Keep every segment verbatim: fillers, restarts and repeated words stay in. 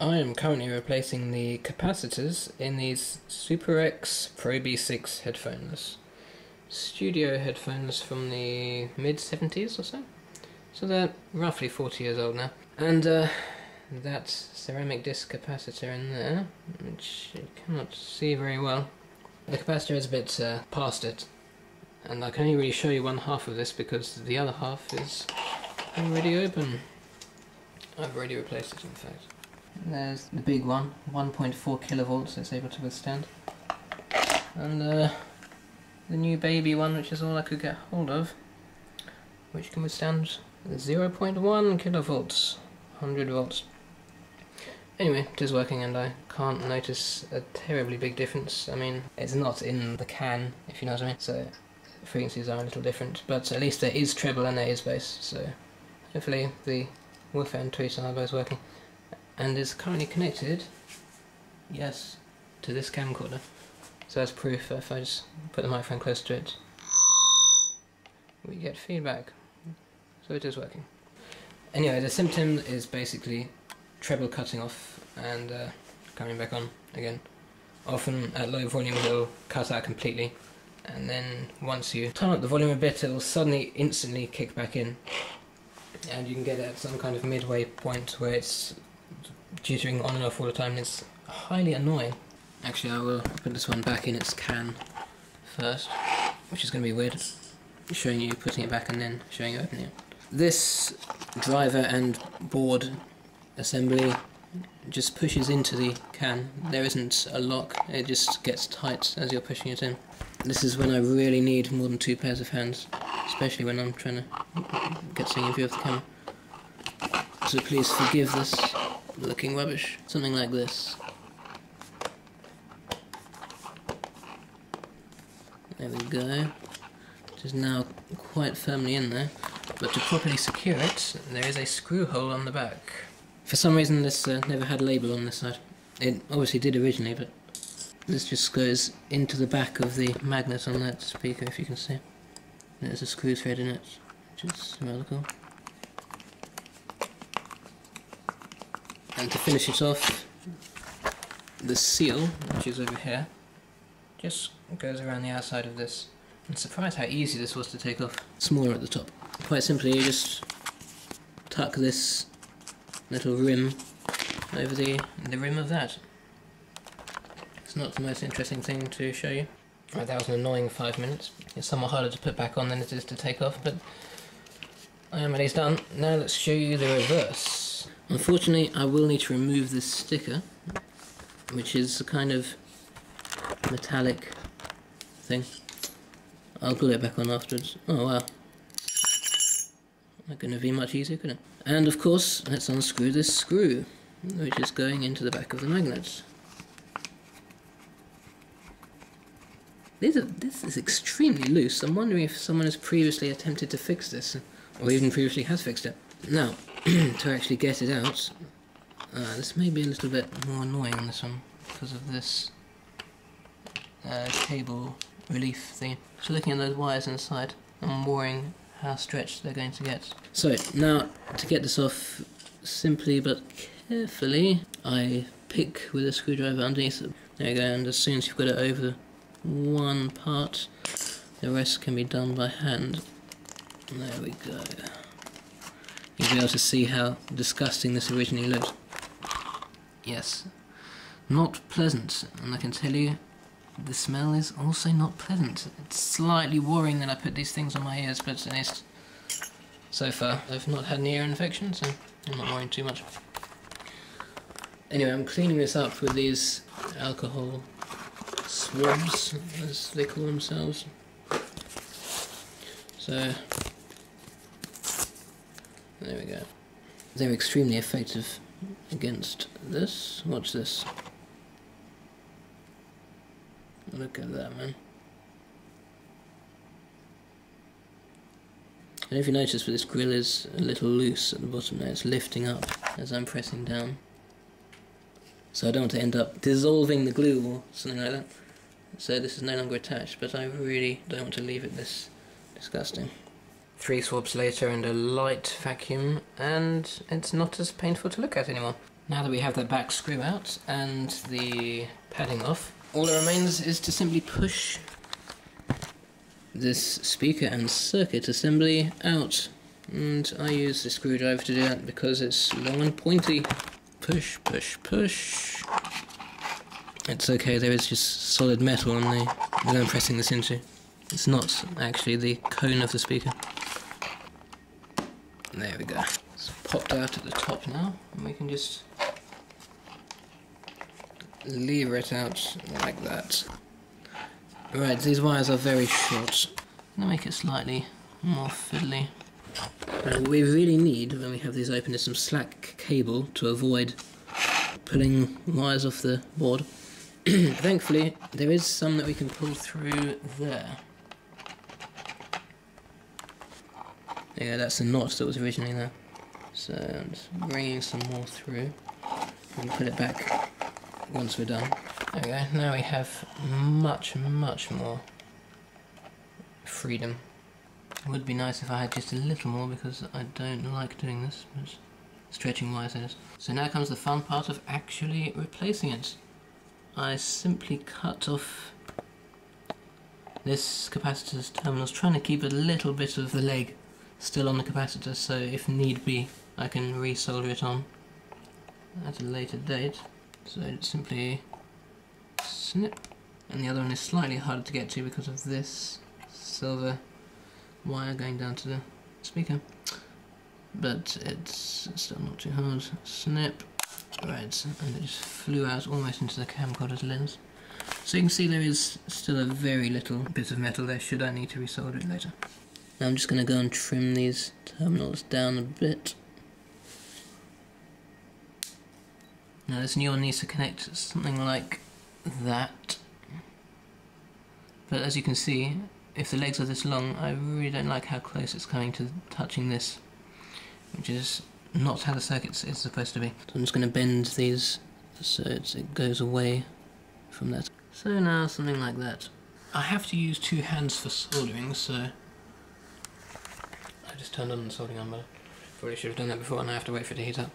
I am currently replacing the capacitors in these Superex Pro B six headphones. Studio headphones from the mid seventies or so. So they're roughly forty years old now. And uh, that ceramic disc capacitor in there, which you cannot see very well. The capacitor is a bit uh, past it. And I can only really show you one half of this because the other half is already open. I've already replaced it, in fact. There's the big one, one point four kilovolts it's able to withstand. And uh, the new baby one, which is all I could get hold of, which can withstand zero point one kilovolts, one hundred volts. Anyway, it is working and I can't notice a terribly big difference. I mean, it's not in the can, if you know what I mean, so frequencies are a little different, but at least there is treble and there is bass, so hopefully the woofer and tweeter are both working. And is currently connected, yes, to this camcorder. So as proof, if I just put the microphone close to it, we get feedback. So it is working. Anyway, the symptom is basically treble cutting off and uh, coming back on again. Often at low volume it will cut out completely, and then once you turn up the volume a bit, it will suddenly instantly kick back in, and you can get at some kind of midway point where it's jittering on and off all the time, and it's highly annoying. Actually, I will put this one back in its can first, which is going to be weird, showing you putting it back and then showing you opening it. This driver and board assembly just pushes into the can. There isn't a lock, it just gets tight as you're pushing it in. This is when I really need more than two pairs of hands, especially when I'm trying to get something in view of the camera. So please forgive this looking rubbish. Something like this. There we go. It is now quite firmly in there, but to properly secure it, there is a screw hole on the back. For some reason this uh, never had a label on this side. It obviously did originally, but this just goes into the back of the magnet on that speaker, if you can see. There's a screw thread in it, which is rather cool. And to finish it off, the seal, which is over here, just goes around the outside of this. I'm surprised how easy this was to take off. Smaller at the top. Quite simply, you just tuck this little rim over the, the rim of that. It's not the most interesting thing to show you. Right, that was an annoying five minutes. It's somewhat harder to put back on than it is to take off, but I am at least done. Now let's show you the reverse. Unfortunately, I will need to remove this sticker, which is a kind of metallic thing. I'll glue it back on afterwards. Oh wow. Not going to be much easier, could it? And of course, let's unscrew this screw, which is going into the back of the magnet. These are, this is extremely loose. I'm wondering if someone has previously attempted to fix this, or even previously has fixed it. Now, to actually get it out, uh, this may be a little bit more annoying on this one because of this uh, cable relief thing. So looking at those wires inside, I'm worrying how stretched they're going to get. So now, to get this off simply but carefully, I pick with a screwdriver underneath it. There you go, and as soon as you've got it over one part, the rest can be done by hand. There we go. You'll be able to see how disgusting this originally looked. Yes, not pleasant, and I can tell you the smell is also not pleasant. It's slightly worrying that I put these things on my ears, but at least so far I've not had an ear infection, so I'm not worrying too much. Anyway, I'm cleaning this up with these alcohol swabs, as they call themselves. So. There we go. They're extremely effective against this. Watch this. Look at that, man. And if you notice, but this grill is a little loose at the bottom there. It's lifting up as I'm pressing down. So I don't want to end up dissolving the glue or something like that. So this is no longer attached, but I really don't want to leave it this disgusting. three swabs later and a light vacuum, and it's not as painful to look at anymore. Now that we have the back screw out and the padding off, all that remains is to simply push this speaker and circuit assembly out. And I use the screwdriver to do that because it's long and pointy. Push, push, push. It's okay, there is just solid metal on the that I'm pressing this into. It's not actually the cone of the speaker. There we go. It's popped out at the top now, and we can just lever it out like that. Right, these wires are very short. I'm gonna make it slightly more fiddly. Now, we really need, when we have these open, is some slack cable to avoid pulling wires off the board. Thankfully, there is some that we can pull through there. Yeah, that's the knot that was originally there. So I'm just bringing some more through and put it back once we're done. There we go, now we have much, much more freedom. It would be nice if I had just a little more because I don't like doing this, but stretching wires it is. So now comes the fun part of actually replacing it. I simply cut off this capacitor's terminals, trying to keep a little bit of the leg still on the capacitor, so if need be I can resolder it on at a later date. So it's simply snip, and the other one is slightly harder to get to because of this silver wire going down to the speaker, but it's still not too hard. Snip. Right, and it just flew out almost into the camcorder's lens. So you can see there is still a very little bit of metal there should I need to resolder it later. Now I'm just going to go and trim these terminals down a bit. Now this new one needs to connect something like that. But as you can see, if the legs are this long, I really don't like how close it's coming to touching this, which is not how the circuit is supposed to be. So I'm just going to bend these so it's, it goes away from that. So now something like that. I have to use two hands for soldering, so I just turned on the soldering on, but I probably should have done that before, and I have to wait for it to heat up.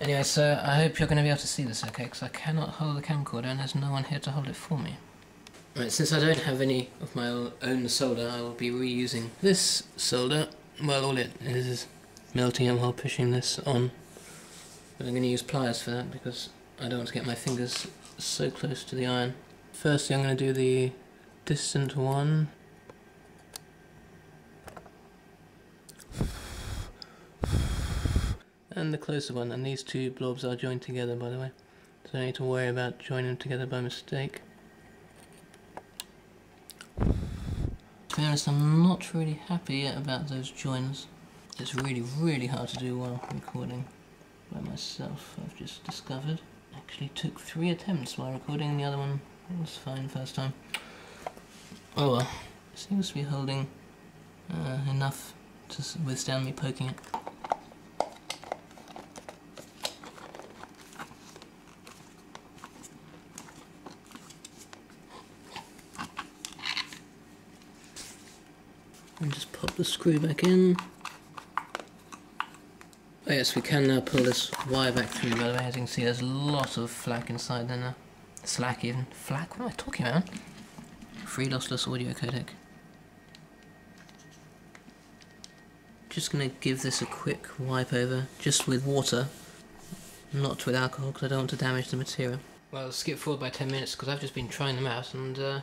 Anyway, so I hope you're going to be able to see this okay, because I cannot hold the camcorder and there's no one here to hold it for me. Right, since I don't have any of my own solder, I will be reusing this solder. Well, all it is is melting it while pushing this on, but I'm going to use pliers for that because I don't want to get my fingers so close to the iron. Firstly, I'm going to do the distant one. And the closer one, and these two blobs are joined together, by the way. So I don't need to worry about joining them together by mistake. To be honest, I'm not really happy about those joins. It's really, really hard to do while recording by myself, I've just discovered. Actually took three attempts while recording, and the other one was fine first time. Oh well, it seems to be holding uh, enough to withstand me poking it. And just pop the screw back in. Oh yes, we can now pull this wire back through, by the way. As you can see, there's a lot of flak inside there now. Slack even. Flak? What am I talking about? Free lossless audio codec. Just going to give this a quick wipe over, just with water, not with alcohol, because I don't want to damage the material. Well, I'll skip forward by ten minutes, because I've just been trying them out, and uh,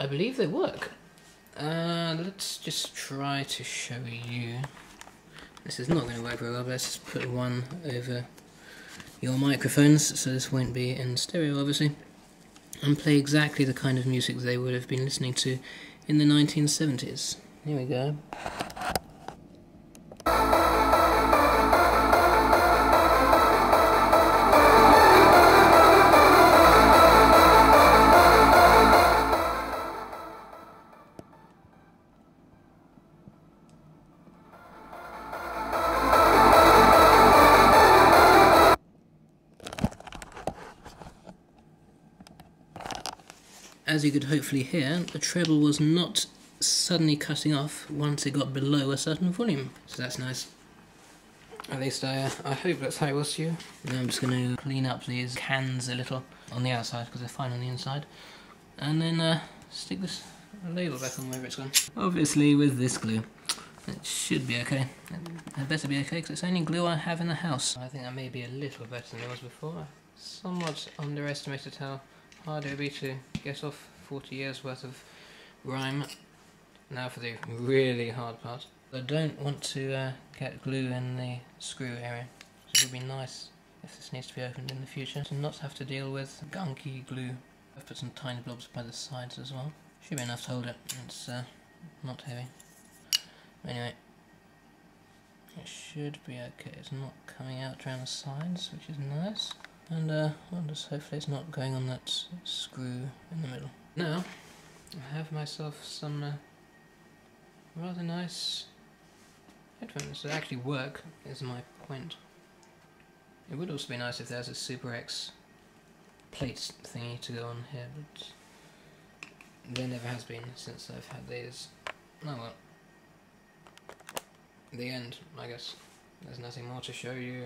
I believe they work. Uh, let's just try to show you. This is not going to work very well, but let's just put one over your microphones, so this won't be in stereo, obviously, and play exactly the kind of music they would have been listening to in the nineteen seventies. Here we go. As you could hopefully hear, the treble was not suddenly cutting off once it got below a certain volume, so that's nice. At least I, uh, I hope that's how it was to you. Now I'm just going to clean up these cans a little on the outside because they're fine on the inside, and then uh, stick this label back on wherever it's gone. Obviously with this glue it should be okay. It better be okay because it's the only glue I have in the house. I think that may be a little better than it was before. I somewhat underestimated how hard it would be to get off forty years worth of grime. Now for the really hard part. I don't want to uh, get glue in the screw area, so it would be nice if this needs to be opened in the future to not have to deal with gunky glue. I've put some tiny blobs by the sides as well. Should be enough to hold it, it's uh, not heavy. Anyway, it should be okay. It's not coming out around the sides, which is nice. And uh, well, just hopefully it's not going on that screw in the middle. Now, I have myself some uh, rather nice headphones that actually work, is my point. It would also be nice if there's a Superex plate thingy to go on here, but there never has been since I've had these. Oh well. The end, I guess. There's nothing more to show you.